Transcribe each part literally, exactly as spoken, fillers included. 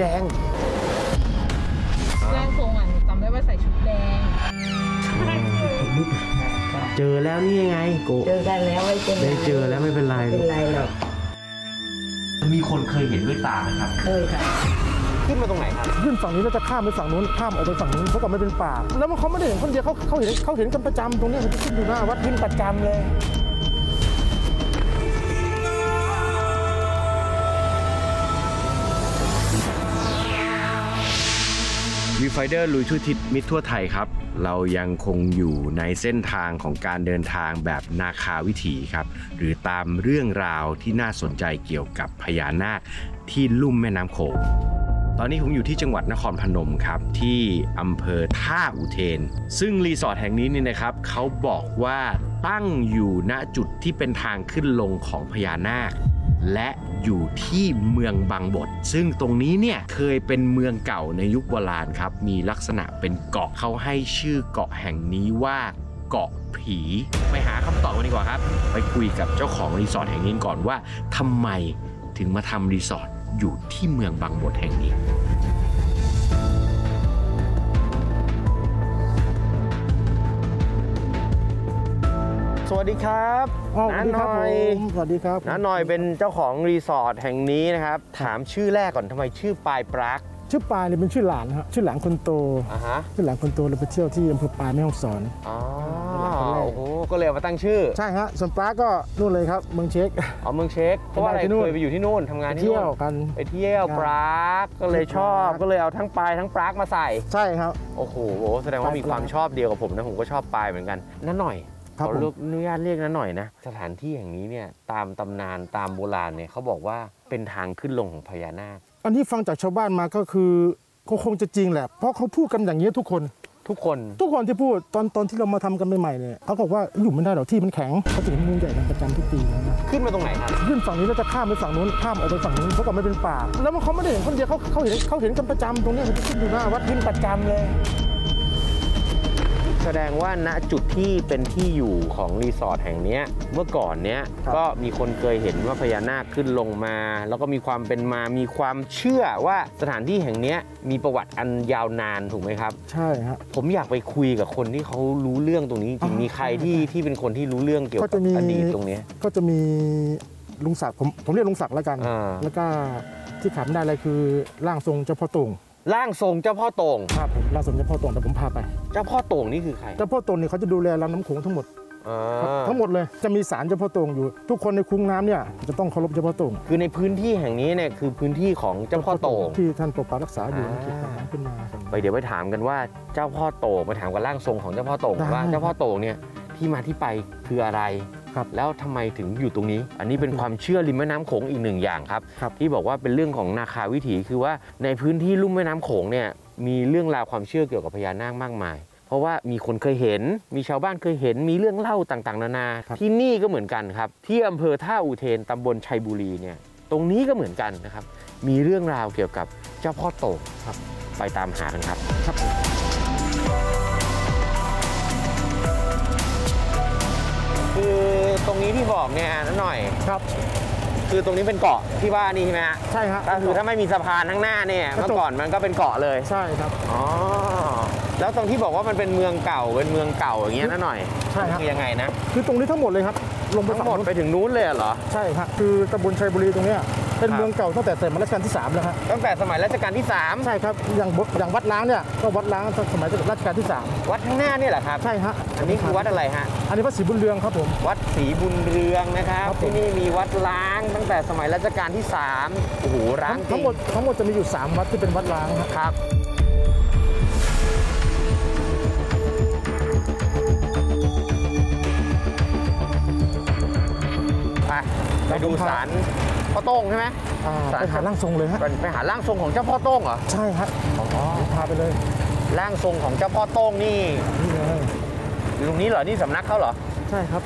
แดงแรกทรงอ่ะจำได้ว่าใส่ชุดแดงเจอแล้วนี่ยังไงโกเจอกันแล้วไม่เป็นไรเจอแล้วไม่เป็นไรไม่เป็นไรหรอกมีคนเคยเห็นด้วยตานะครับเคยค่ะขึ้นมาตรงไหนครับขึ้นฝั่งนี้แล้วจะข้ามไปฝั่งนู้นข้ามออกไปฝั่งนู้นเพราะกับไม่เป็นป่าแล้วมันเขาไม่ได้เห็นคนเดียวเขาเขาเห็นเขาเห็นกันประจำตรงนี้มันขึ้นอยู่หน้าวัดขึ้นประจำเลยวิวไฟเดอร์ลุยทั่วทิศมิตรทั่วไทยครับเรายังคงอยู่ในเส้นทางของการเดินทางแบบนาคาวิถีครับหรือตามเรื่องราวที่น่าสนใจเกี่ยวกับพญานาคที่ลุ่มแม่น้ำโขงตอนนี้ผมอยู่ที่จังหวัดนครพนมครับที่อำเภอท่าอุเทนซึ่งรีสอร์ทแห่งนี้นี่นะครับเขาบอกว่าตั้งอยู่ณจุดที่เป็นทางขึ้นลงของพญานาคและอยู่ที่เมืองบางบดซึ่งตรงนี้เนี่ยเคยเป็นเมืองเก่าในยุคโบราณครับมีลักษณะเป็นเกาะเขาให้ชื่อเกาะแห่งนี้ว่าเกาะผีไปหาคำตอบกันดีกว่าครับไปคุยกับเจ้าของรีสอร์ทแห่งนี้ก่อนว่าทำไมถึงมาทำรีสอร์ทอยู่ที่เมืองบางบดแห่งนี้สวัสดีครับน้าหน่อยสวัสดีครับน้าหน่อยเป็นเจ้าของรีสอร์ทแห่งนี้นะครับถามชื่อแรกก่อนทำไมชื่อปลายปรักชื่อปลายเนี่ยเป็นชื่อหลานครับชื่อหลานคนโตชื่อหลานคนโตเราไปเที่ยวที่อำเภอปลายแม่ฮ่องสอนอ๋อโอ้ก็เลยมาตั้งชื่อใช่ฮะส่วนปลาก็นู่นเลยครับเมืองเช็กอ๋อเมืองเช็กเพราะว่าอะไรเคยไปอยู่ที่นู่นทำงานที่นู่นเที่ยวกันไปเที่ยวปลาก็เลยชอบก็เลยเอาทั้งปลายทั้งปลามาใส่ใช่ครับโอ้โหแสดงว่ามีความชอบเดียวกับผมนะผมก็ชอบปลายเหมือนกันน้าหน่อยขออนุญาตเรียกนั้นหน่อยนะสถานที่แห่งนี้เนี่ยตามตำนานตามโบราณเนี่ยเขาบอกว่าเป็นทางขึ้นลงของพญานาคอันนี้ฟังจากชาวบ้านมาก็คือก็คงจะจริงแหละเพราะเขาพูดกันอย่างนี้ทุกคนทุกคนทุกคนที่พูดตอนตอนที่เรามาทำกันใหม่ๆเนี่ยเขาบอกว่าอยู่ไม่ได้หรอกที่มันแข็งเขาถึงมุ่งใหญ่กันประจำทุกปีขึ้นมาตรงไหนครับขึ้นฝั่งนี้แล้วจะข้ามไปฝั่งนู้นข้ามออกไปฝั่งนู้นเพราะกับไม่เป็นป่าแล้วมันเขาไม่ได้เห็นคนเดียวเขาเขาเห็นเขาเห็นกันประจำตรงนี้มันขึ้นอยู่หน้าวัดขึ้นประจำเลยแสดงว่าณจุดที่เป็นที่อยู่ของรีสอร์ทแห่งนี้เมื่อก่อนเนี้ยก็มีคนเคยเห็นว่าพญานาคขึ้นลงมาแล้วก็มีความเป็นมามีความเชื่อว่าสถานที่แห่งนี้มีประวัติอันยาวนานถูกไหมครับใช่ครับผมอยากไปคุยกับคนที่เขารู้เรื่องตรงนี้จริงมีใครที่ที่เป็นคนที่รู้เรื่องเกี่ยวกับอดีตตรงนี้ก็จะมีลุงศักดิ์ผมผมเรียกลุงศักดิ์แล้วกันแล้วก็ที่ถามได้เลยคือร่างทรงเจ้าพ่อตุ่งร่างทรงเจ้าพ่อโต่งครับผมร่างทรงเจ้าพ่อโต่งแต่ผมพาไปเจ้าพ่อโต่งนี่คือใครเจ้าพ่อโต่งเนี่ยเขาจะดูแลลำน้ำโขงทั้งหมดทั้งหมดเลยจะมีศาลเจ้าพ่อโต่งอยู่ทุกคนในคุ้งน้ำเนี่ยจะต้องเคารพเจ้าพ่อโต่งคือในพื้นที่แห่งนี้เนี่ยคือพื้นที่ของเจ้าพ่อโต่งที่ท่านปกปักรักษาอยู่ขึ้นมาไปเดี๋ยวไปถามกันว่าเจ้าพ่อโต่งไปถามกับร่างทรงของเจ้าพ่อโต่งว่าเจ้าพ่อโต่งเนี่ยที่มาที่ไปคืออะไรแล้วทำไมถึงอยู่ตรงนี้อันนี้เป็นความเชื่อริมแม่น้ำโขงอีกหนึ่งอย่างครับที่บอกว่าเป็นเรื่องของนาคาวิถีคือว่าในพื้นที่ลุ่มแม่น้ำโขงเนี่ยมีเรื่องราวความเชื่อเกี่ยวกับพญานาคมากมายเพราะว่ามีคนเคยเห็นมีชาวบ้านเคยเห็นมีเรื่องเล่าต่างๆนานาที่นี่ก็เหมือนกันครับที่อำเภอท่าอุเทนตำบลชัยบุรีเนี่ยตรงนี้ก็เหมือนกันนะครับมีเรื่องราวเกี่ยวกับเจ้าพ่อโต่งครับไปตามหากันครับคือตรงนี้ที่บอกเนี่ยนั่นหน่อยครับคือตรงนี้เป็นเกาะที่ว่านี่ใช่ไหมใช่ครับก็คือถ้าไม่มีสะพานข้างหน้าเนี่ยเมื่อก่อนมันก็เป็นเกาะเลยใช่ครับอ๋อแล้วตรงที่บอกว่ามันเป็นเมืองเก่าเป็นเมืองเก่าอย่างเงี้ยนั่นหน่อยใช่ครับคือยังไงนะคือตรงนี้ทั้งหมดเลยครับลงไปทั้งหมดไปถึงนู้นเลยเหรอใช่ครับคือตำบลชัยบุรีตรงเนี้ยเป็นเมืองเก่าตั้งแต่สมัยรัชกาลที่สามแล้วครับตั้งแต่สมัยรัชกาลที่สามใช่ครับอย่างอย่างวัดล้างเนี่ยก็วัดล้างสมัยรัชกาลที่สามวัดข้างหน้านี่แหละครับใช่ฮะอันนี้คือวัดอะไรฮะอันนี้วัดศรีบุญเรืองครับผมวัดศรีบุญเรืองนะครับที่นี่มีวัดล้างตั้งแต่สมัยรัชกาลที่สามโอ้โหล้างทั้งหมดทั้งหมดจะมีอยู่สามวัดที่เป็นวัดล้างครับไปดูศาลพ่อโต้งใช่ไหมไปหาร่างทรงเลยฮะไปหาร่างทรงของเจ้าพ่อโต้งเหรอใช่ฮะพาไปเลยร่างทรงของเจ้าพ่อโต้งนี่นี่เลยอยู่ตรงนี้เหรอนี่สำนักเขาเหรอใช่ครับ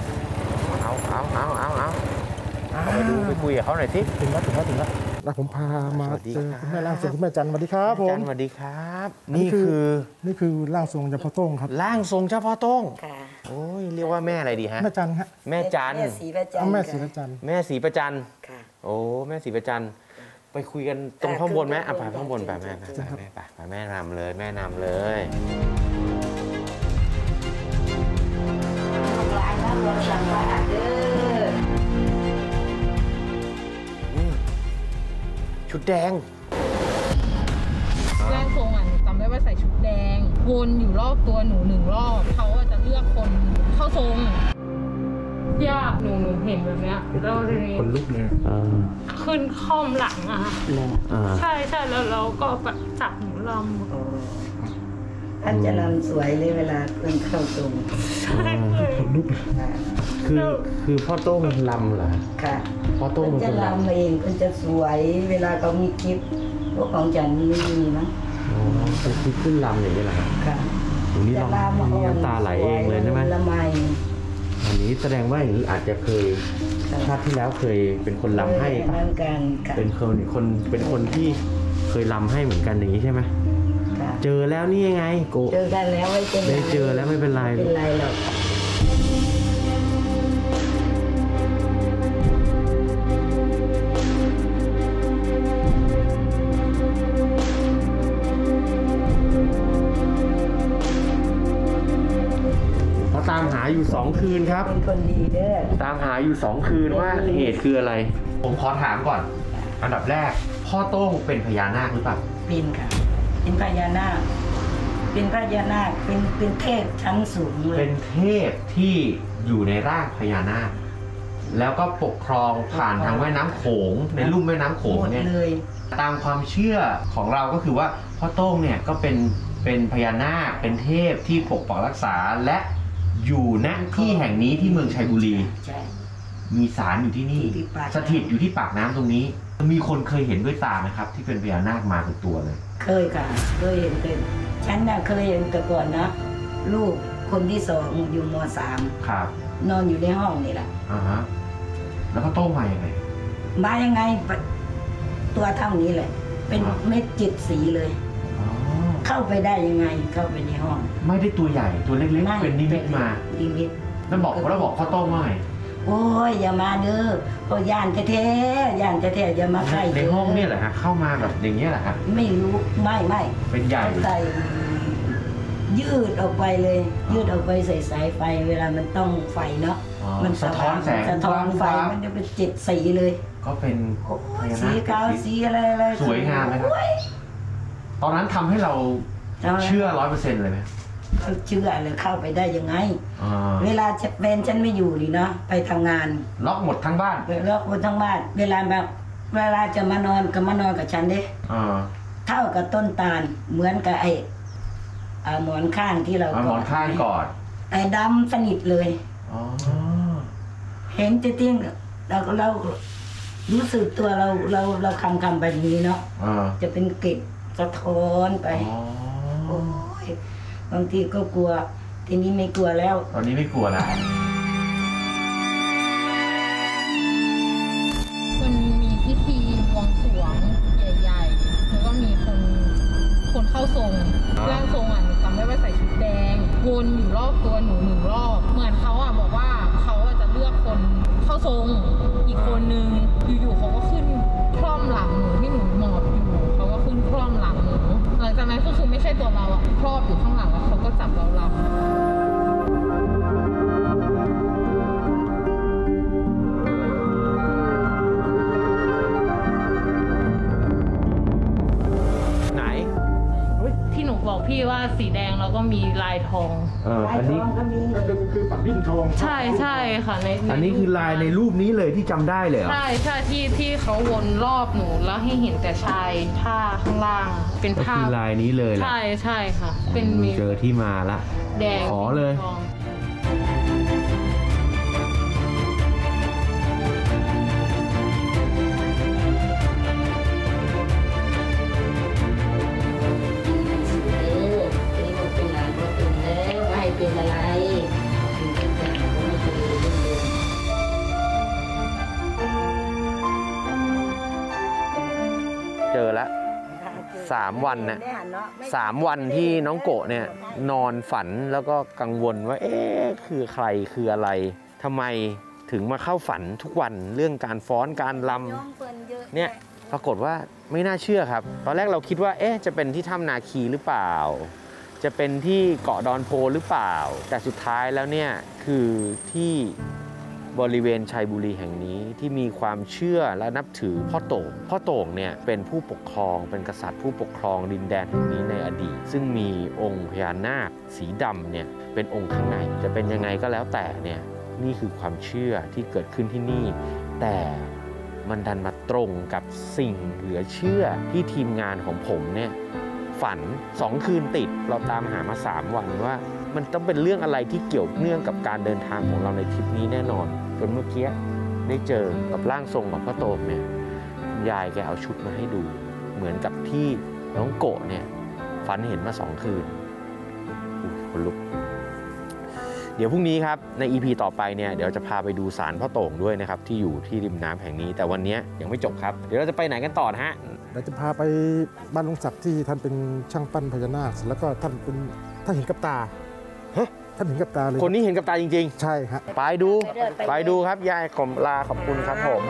เอาเอาเอาเอาเอาไปดูไปคุยกับเขาหน่อยสิถึงแล้วถึงแล้วถึงแล้วแล้วผมพามาเจอคุณแม่ร่างทรงคุณแม่จันสวัสดีครับผมสวัสดีครับนี่คือนี่คือร่างทรงเจ้าพ่อโต้งครับร่างทรงเจ้าพ่อโต้งโอ้ยเรียกว่าแม่อะไรดีฮะแม่จันฮะแม่จันแม่ศรีประจันแม่ศรีประจันโอ้แม่ศรีประจัน ไปคุยกันตรงข้างบนไหมอ่ะไปข้างบนไปแม่ไปไปแม่นำเลยแม่นำเลยชุดแดงร่างทรงอ่ะจำได้ว่าใส่ชุดแดงวนอยู่รอบตัวหนูหนึ่งรอบเขาจะเลือกคนเข้าทรงยากหนูหนูเห็นแบบเนี้ยเราเลยคนลุกเลยขึ้นค่อมหลังอ่ะใช่ใช่แล้วเราก็แบบจับหนูลำท่านจะลำสวยเลยเวลาเรื่องเข้าทรงใช่เลยคนลุกคือคือพ่อโต้งลำเหรอค่ะพ่อโต้งมันจะลำเองมันจะสวยเวลาเขามีคลิปพวกของจันไม่มีนะเป็นคลิปขึ้นลำอย่างนี้แหละค่ะตรงนี้ลำน้ำตาไหลเองเลยใช่ไหมอันนี้แสดงว่าอย่างนี้อาจจะเคยชาติที่แล้วเคยเป็นคนลำให้เป็นคนคนเป็นคนที่เคยลำให้เหมือนกันอย่างนี้ใช่ไหมเจอแล้วนี่ยังไงโกเจอกันแล้วไม่เป็นไรเจอแล้วไม่เป็นไรเป็นไรหรอกตามหาอยู่สองคืนครับเป็นคนดีเด้อตามหาอยู่สองคืนว่าเหตุคืออะไรผมขอถามก่อนอันดับแรกพ่อโต้งเป็นพญานาคหรือเปล่าเป็นค่ะเป็นพญานาคเป็นพญานาคเป็นเป็นเทพชั้นสูงเลยเป็นเทพที่อยู่ในร่างพญานาคแล้วก็ปกครองผ่านทางแม่น้ำโขงในลุ่มแม่น้ำโขงเนี่ยตามความเชื่อของเราก็คือว่าพ่อโต้งเนี่ยก็เป็นเป็นพญานาคเป็นเทพที่ปกปักรักษาและอยู่ณที่แห่งนี้ที่เมืองชัยบุรีมีศาลอยู่ที่นี่สถิตอยู่ที่ปากน้ำตรงนี้มีคนเคยเห็นด้วยตาไหมครับที่เป็นพญานาคมาเป็นตัวเลยเคยค่ะเคยเห็นเป็นฉันน่ะเคยเห็นแต่ก่อนนะลูกคนที่สองอยู่ม.สาม ครับนอนอยู่ในห้องนี่แหละอ่าฮะแล้วก็โต้งมาอย่างไรมายังไงตัวเท่านี้เลยเป็นเม็ดจิตสีเลยเข้าไปได้ยังไงเข้าไปในห้องไม่ได้ตัวใหญ่ตัวเล็กๆเป็นนิมิตมานิมิตแล้วบอกแล้วบอกพ่อโต้งว่าไงโอ้ยอย่ามาเด้อพ่อย่านจะแท้ย่านจะแท้อย่ามาใกล้ในห้องนี่แหละฮะเข้ามาแบบอย่างนี้แหละฮะไม่รู้ไม่ไม่เป็นใหญ่ยืดออกไปเลยยืดออกไปใส่สายไฟเวลามันต้องไฟเนาะมันสะท้อนแสงสะท้อนไฟมันจะเป็นเจ็ดสีเลยก็เป็นสีขาวสีอะไรอะไรสวยงามเลยครับตอนนั้นทำให้เราเชื่อร้อยเปอร์เซ็นต์เลยไหมเชื่อเลยเข้าไปได้ยังไงเวลาแฟนฉันไม่อยู่นี่นะไปทำงานล็อกหมดทั้งบ้านล็อกหมดทั้งบ้านเวลาแบบเวลาจะมานอนก็มานอนกับฉันดิเท่ากับต้นตาลเหมือนกับไอ้หมอนข้างที่เราหมอนข้างกอดไอ้ดำสนิทเลยเห็นจริงๆเราเรารู้สึกตัวเราเราเราคำคำแบบนี้เนาะจะเป็นเกล็ดสะท้อนไปโอ้ยบางทีก็กลัวทีนี้ไม่กลัวแล้วตอนนี้ไม่กลัวแล้วมันมีพิธีบวงสรวงใหญ่ๆแล้วก็มีคนคนเข้าทรงร่างทรงอ่ะจำได้ว่าใส่ชุดแดงวนอยู่รอบตัวหนูหนึ่งรอบเหมือนเขาอ่ะบอกว่าเขาจะเลือกคนเข้าทรงอีกคนนึงอยู่ๆเขาก็ขึ้นคล่อมหลังหนูที่หนูหมอบอยู่เขาก็ขึ้นคล่อมหลังหนูหลังจากนั้นก็คือไม่ใช่ตัวเราอะครอบอยู่ข้างหลังแล้วเขาก็จับเราลำไหนที่หนูบอกพี่ว่าสีแดงแล้วก็มีลายทองลายทองก็มีคือปักดิ้นทองใช่ใช่ค่ะในอันนี้คือลายในรูปนี้เลยที่จำได้เลยใช่ใช่ที่ที่เขาวนรอบหนูแล้วให้เห็นแต่ชายผ้าข้างล่างเป็นผ้าลายนี้เลยใช่ใช่ค่ะเป็นมีเจอที่มาละแดงขอเลยเจอแล้วสามวันนะสามวันที่น้องโกะเนี่ยนอนฝันแล้วก็กังวลว่าเอ๊ะคือใครคืออะไรทำไมถึงมาเข้าฝันทุกวันเรื่องการฟ้อนการลำเนี่ย ปรากฏว่าไม่น่าเชื่อครับตอนแรกเราคิดว่าเอ๊ะจะเป็นที่ถ้ำนาคีหรือเปล่าจะเป็นที่เกาะดอนโพหรือเปล่าแต่สุดท้ายแล้วเนี่ยคือที่บริเวณชัยบุรีแห่งนี้ที่มีความเชื่อและนับถือพ่อโต่งพ่อโต่งเนี่ยเป็นผู้ปกครองเป็นกษัตริย์ผู้ปกครองดินแดนแห่งนี้ในอดีตซึ่งมีองค์พญานาคสีดำเนี่ยเป็นองค์ข้างในจะเป็นยังไงก็แล้วแต่เนี่ยนี่คือความเชื่อที่เกิดขึ้นที่นี่แต่มันดันมาตรงกับสิ่งเหลือเชื่อที่ทีมงานของผมเนี่ยฝันสองคืนติดเราตามหามาสามวันว่ามันต้องเป็นเรื่องอะไรที่เกี่ยวเนื่องกับการเดินทางของเราในทริปนี้แน่นอนจนเมื่อกี้ได้เจอกับร่างทรงของพ่อโตมเนี่ยยายแกเอาชุดมาให้ดูเหมือนกับที่น้องโกะเนี่ยฝันเห็นมาสองคืนขนลุกเดี๋ยวพรุ่งนี้ครับใน อี พี ต่อไปเนี่ยเดี๋ยวจะพาไปดูศาลพ่อโต่งด้วยนะครับที่อยู่ที่ริมน้ำแห่งนี้แต่วันนี้ยังไม่จบครับเดี๋ยวเราจะไปไหนกันต่อนะฮะเราจะพาไปบ้านลุงศักดิ์ที่ท่านเป็นช่างปั้นพญานาคแล้วก็ท่านเป็นท่านเห็นกับตาฮะท่านเห็นกับตาเลยคนนี้เห็นกับตาจริงๆใช่ฮะไปดูไปดูครับยายขอลาขอบคุณครับผม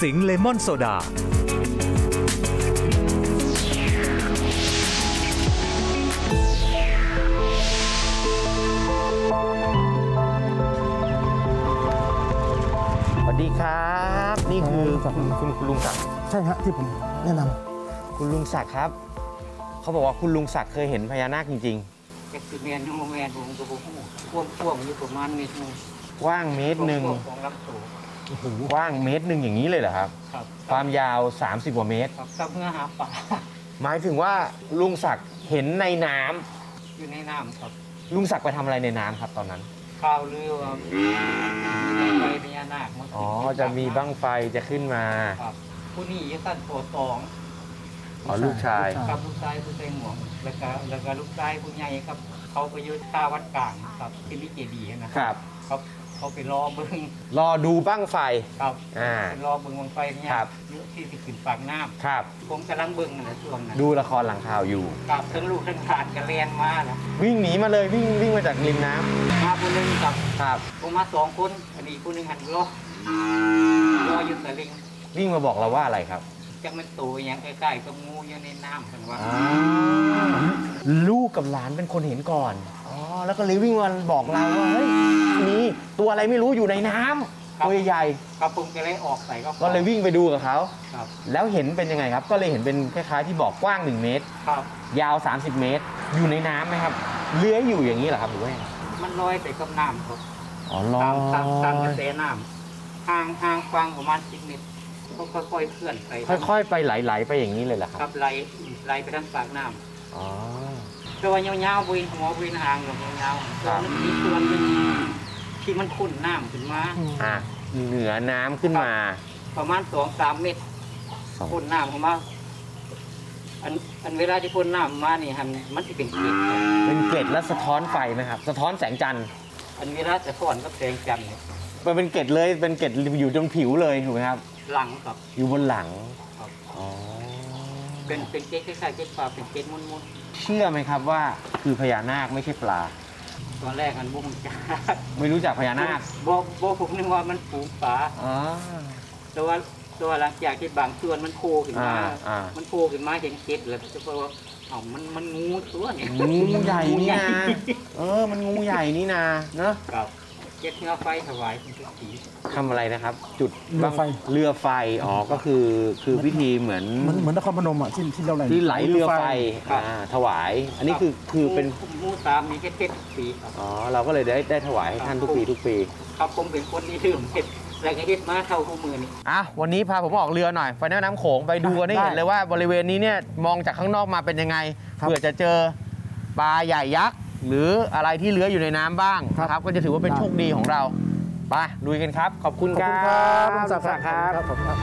สิงห์เลมอนโซดาสวัสดีครับนี่คือคุณคุณลุงศักดิ์ใช่ฮะที่ผมแนะนำคุณลุงศักดิ์ครับเขาบอกว่าคุณลุงศักดิ์เคยเห็นพญานาคจริงๆเป็นสิเมียนโมเมนผมกับผมพ่วงพ่วงอยู่ประมาณเมตรหนึ่งกว้างเมตรหนึ่งกว้างเมตรหนึ่งอย่างนี้เลยเหรอครับครับความยาวสามสิบกว่าเมตรครับเพื่อหาปลาหมายถึงว่าลุงศักดิ์เห็นในน้ำอยู่ในน้ำครับลุงศักดิ์ไปทำอะไรในน้ำครับตอนนั้นข้าวเรืออ๋อจะมีบั้งไฟจะขึ้นมาผู้นี้จะตั้นตัวตองอ๋อลูกชายกับลูกชายผู้ชายหมวกแล้วก็แล้วก็ลูกชายผู้ใหญ่ครับเขาไปยึดท่าวัดกลางครับที่ลิเกดีนะครับเขาเขาไปรอเบิ้งรอดูบั้งไฟครับอ่ารอเบิ้งบั้งไฟเนี่ยยุคที่สิบขึ้นปากน้ำครับผมกำลังเบิ้งในช่วงนั้นดูละครหลังข่าวอยู่กับทั้งลูกทั้งขาดกระเรียนมานะวิ่งหนีมาเลยวิ่งวิ่งมาจากริมน้ำมาคนหนึ่งกับครับผมมาสองคนอันนี้คนหนึ่งหันรอรออยู่สลิงวิ่งมาบอกเราว่าอะไรครับจังมันตัวอย่างใกล้ๆกับงูอยู่ในน้ำกันว่าลูกกับหลานเป็นคนเห็นก่อนอ๋อแล้วก็เลยวิ่งมาบอกเราว่าเฮ้ยมีตัวอะไรไม่รู้อยู่ในน้ำตัวใหญ่ครับผมก็เลยออกไปก็ก็เลยวิ่งไปดูกับเขาครับแล้วเห็นเป็นยังไงครับก็เลยเห็นเป็นคล้ายๆที่บอกกว้างหนึ่งเมตรครับยาวสามสิบเมตรอยู่ในน้ำไหมครับเลื้อยอยู่อย่างนี้เหรอครับหรือว่ามันลอยไปกับน้ำครับอ๋อลอยตามตามกระแสน้ำห่างห่างฟังประมาณสิบเมตรเขาค่อยๆเคลื่อนไปค่อยๆไปไหลๆไปอย่างนี้เลยเหรอครับครับไหลไหลไปทางปากน้ำอ๋อตัวเงาๆบุยหมอบุยห่างหรือเงาๆตัวนี้ตัวนึงที่มันขุ่นน้ำขึ้นมาอ่ะเหนือน้ำขึ้นมาประมาณสองสามเมตรขุ่นน้ำขึ้นมาอันอันเวลาที่ขุ่นน้ำมานี่ครับมันจะเป็นเกล็ดเป็นเกล็ดและสะท้อนไฟไหมครับสะท้อนแสงจันทร์อันเวลาจะสะท้อนก็แสงจันทร์มันเป็นเกล็ดเลยเป็นเกล็ดอยู่บนผิวเลยถูกไหมครับหลังครับอยู่บนหลังครับอ๋อเป็นเป็นเกล็ดคล้ายๆเกล็ดปลาเป็นเกล็ดมุนๆเชื่อไหมครับว่าคือพญานาคไม่ใช่ปลาตอนแรกอันบุ้งจ้าไม่รู้จักพญานาคบอกบอกผมนึกว่ามันฝูงปลาอ๋อแต่ว่าแต่ว่าหลังจากที่บางส่วนมันโผล่ขึ้นมามันโผล่ขึ้นมาเห็นเกล็ดแล้วจะบอกว่าอ๋อมันมันงูตัวเนี่ยงูใหญ่นี่นะเออมันงูใหญ่นี่นะเนอะครับเก็บเรือไฟถวายเป็นสีทำอะไรนะครับจุดเรือไฟเรือไฟอ๋อก็คือคือวิธีเหมือนเหมือนนครพนมอ่ะที่ที่เราไหลที่ไหลเรือไฟถวายอันนี้คือคือเป็นมูตามมีแค่เจ็ดปีอ๋อเราก็เลยได้ได้ถวายให้ท่านทุกปีทุกปีครับผมเป็นคนที่ดื่มเจ็ดอะไรก็ยึดมาเข้าคู่มือนี่อ่ะวันนี้พาผมออกเรือหน่อยไปแม่น้ำโขงไปดูกันได้เห็นเลยว่าบริเวณนี้เนี่ยมองจากข้างนอกมาเป็นยังไงเผื่อจะเจอปลาใหญ่ยักษ์หรืออะไรที่เลื้อยอยู่ในน้ำบ้างครับก็จะถือว่าเป็นโชคดีของเราไปลุยกันครับขอบคุณครับคุณศักดิ์ครับ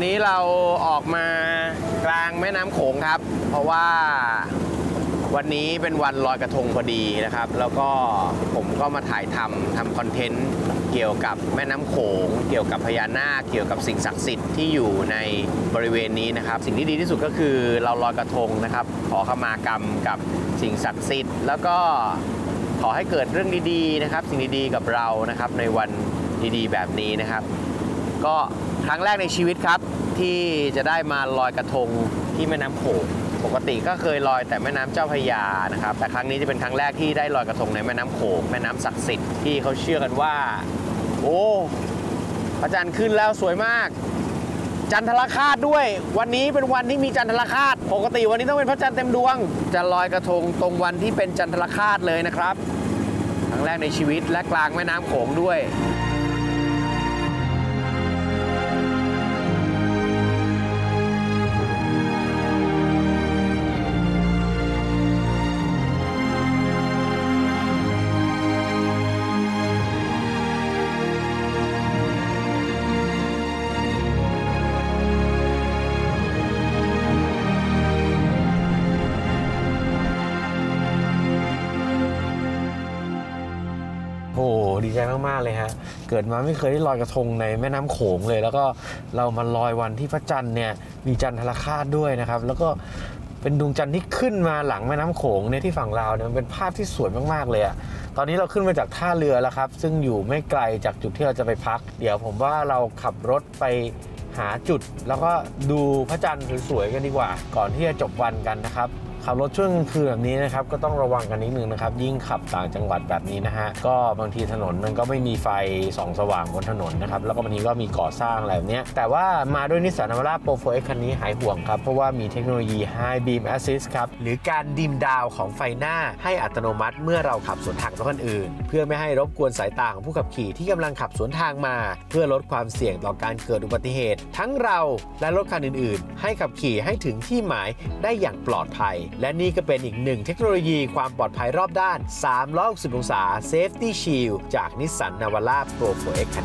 อนนี้เราออกมากลางแม่น้ำโขงครับเพราะว่าวันนี้เป็นวันลอยกระทงพอดีนะครับแล้วก็ผมก็มาถ่ายทำทำคอนเทนต์เกี่ยวกับแม่น้ำโขงเกี่ยวกับพญานาคเกี่ยวกับสิ่งศักดิ์สิทธิ์ที่อยู่ในบริเวณนี้นะครับสิ่งที่ดีที่สุดก็คือเราลอยกระทงนะครับขอขมากรรมกับสิ่งศักดิ์สิทธิ์แล้วก็ขอให้เกิดเรื่องดีๆนะครับสิ่งดีๆกับเรานะครับในวันดีๆแบบนี้นะครับก็ครั้งแรกในชีวิตครับที่จะได้มาลอยกระทงที่แม่น้ำโขงปกติก็เคยลอยแต่แม่น้ำเจ้าพระยานะครับแต่ครั้งนี้จะเป็นครั้งแรกที่ได้ลอยกระทงในแม่น้ำโขงแม่น้ำศักดิ์สิทธิ์ที่เขาเชื่อกันว่าโอ้พระจันทร์ขึ้นแล้วสวยมากจันทรคราสด้วยวันนี้เป็นวันที่มีจันทรคราสปกติวันนี้ต้องเป็นพระจันทร์เต็มดวงจะลอยกระทงตรงวันที่เป็นจันทรคราสเลยนะครับครั้งแรกในชีวิตและกลางแม่น้ำโขงด้วยโอ้ดีใจมากๆเลยฮะเกิดมาไม่เคยได้ลอยกระทงในแม่น้ำโขงเลยแล้วก็เรามาลอยวันที่พระจันทร์เนี่ยมีจันทรคราสด้วยนะครับแล้วก็เป็นดวงจันทร์ที่ขึ้นมาหลังแม่น้ำโขงในที่ฝั่งลาวเนี่ยมันเป็นภาพที่สวยมากๆเลยอะตอนนี้เราขึ้นมาจากท่าเรือแล้วครับซึ่งอยู่ไม่ไกลจากจุดที่เราจะไปพักเดี๋ยวผมว่าเราขับรถไปหาจุดแล้วก็ดูพระจันทร์สวยๆกันดีกว่าก่อนที่จะจบวันกันนะครับขับรถช่วงกลางคืนแบบนี้นะครับก็ต้องระวังกันนิดนึงนะครับยิ่งขับต่างจังหวัดแบบนี้นะฮะก็บางทีถนนมันก็ไม่มีไฟส่องสว่างบนถนนนะครับแล้วก็บางทีก็มีก่อสร้างอะไรแบบนี้แต่ว่ามาด้วยนิสสัน Navara Pro โฟร์ เอ็กซ์ คันนี้หายห่วงครับเพราะว่ามีเทคโนโลยี High Beam Assist ครับหรือการดิมดาวของไฟหน้าให้อัตโนมัติเมื่อเราขับสวนทางรถคันอื่นเพื่อไม่ให้รบกวนสายตาของผู้ขับขี่ที่กำลังขับสวนทางมาเพื่อลดความเสี่ยงต่อการเกิดอุบัติเหตุทั้งเราและรถคันอื่นๆให้ขับขี่ให้ถึงที่หมายได้อย่างปลอดภัยและนี่ก็เป็นอีกหนึ่งเทคโนโลยีความปลอดภัยรอบด้านสามร้อยหกสิบองศา Safety Shield จาก Nissan Navara Pro โฟร์ เอ็กซ์ คัน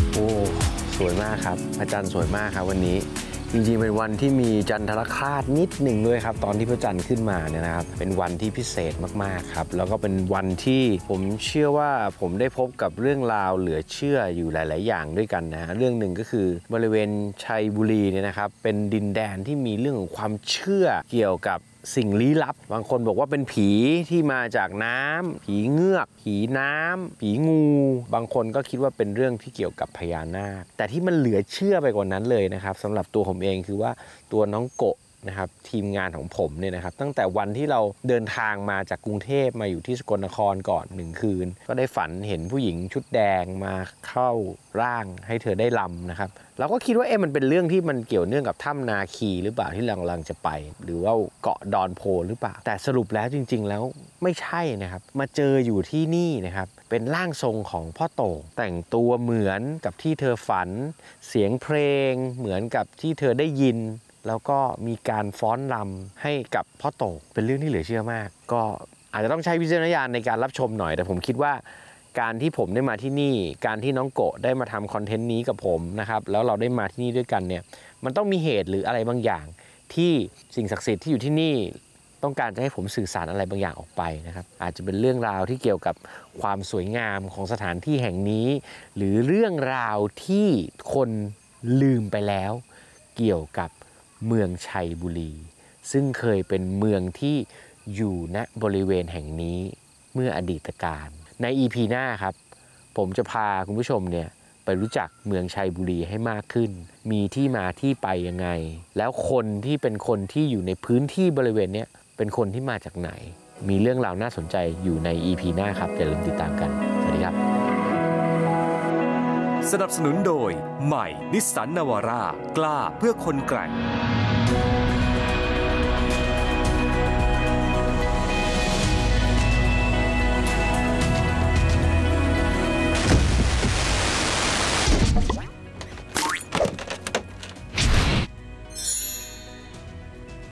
นี้ครับโอ้สวยมากครับพระจันทร์สวยมากครับวันนี้จริงๆเป็นวันที่มีจันทรคราสนิดหนึ่งด้วยครับตอนที่พระจันทร์ขึ้นมาเนี่ยนะครับเป็นวันที่พิเศษมากๆครับแล้วก็เป็นวันที่ผมเชื่อว่าผมได้พบกับเรื่องราวเหลือเชื่ออยู่หลายๆอย่างด้วยกันนะฮะเรื่องหนึ่งก็คือบริเวณชัยบุรีเนี่ยนะครับเป็นดินแดนที่มีเรื่องของความเชื่อเกี่ยวกับสิ่งลี้ลับบางคนบอกว่าเป็นผีที่มาจากน้ำผีเงือกผีน้ำผีงูบางคนก็คิดว่าเป็นเรื่องที่เกี่ยวกับพญานาคแต่ที่มันเหลือเชื่อไปกว่านั้นเลยนะครับสำหรับตัวผมเองคือว่าตัวน้องโกะนะครับทีมงานของผมเนี่ยนะครับตั้งแต่วันที่เราเดินทางมาจากกรุงเทพมาอยู่ที่สกลนครก่อนหนึ่งคืนก็ได้ฝันเห็นผู้หญิงชุดแดงมาเข้าร่างให้เธอได้ลำนะครับเราก็คิดว่าเอ๊ะมันเป็นเรื่องที่มันเกี่ยวเนื่องกับถ้ำนาคีหรือเปล่าที่เรากำลังจะไปหรือว่าเกาะดอนโพหรือเปล่าแต่สรุปแล้วจริงๆแล้วไม่ใช่นะครับมาเจออยู่ที่นี่นะครับเป็นร่างทรงของพ่อโต่งแต่งตัวเหมือนกับที่เธอฝันเสียงเพลงเหมือนกับที่เธอได้ยินแล้วก็มีการฟ้อนรำให้กับพ่อโต่งเป็นเรื่องที่เหลือเชื่อมากก็อาจจะต้องใช้วิจารณญาณในการรับชมหน่อยแต่ผมคิดว่าการที่ผมได้มาที่นี่การที่น้องโกะได้มาทำคอนเทนต์นี้กับผมนะครับแล้วเราได้มาที่นี่ด้วยกันเนี่ยมันต้องมีเหตุหรืออะไรบางอย่างที่สิ่งศักดิ์สิทธิ์ที่อยู่ที่นี่ต้องการจะให้ผมสื่อสารอะไรบางอย่างออกไปนะครับอาจจะเป็นเรื่องราวที่เกี่ยวกับความสวยงามของสถานที่แห่งนี้หรือเรื่องราวที่คนลืมไปแล้วเกี่ยวกับเมืองชัยบุรีซึ่งเคยเป็นเมืองที่อยู่ณบริเวณแห่งนี้เมื่ออดีตกาลใน อี พี หน้าครับผมจะพาคุณผู้ชมเนี่ยไปรู้จักเมืองชัยบุรีให้มากขึ้นมีที่มาที่ไปยังไงแล้วคนที่เป็นคนที่อยู่ในพื้นที่บริเวณนี้เป็นคนที่มาจากไหนมีเรื่องราวน่าสนใจอยู่ใน อี พี หน้าครับอย่าลืมติดตามกันสวัสดีครับสนับสนุนโดยใหม่ Nissan Navara กล้าเพื่อคนแกร่ง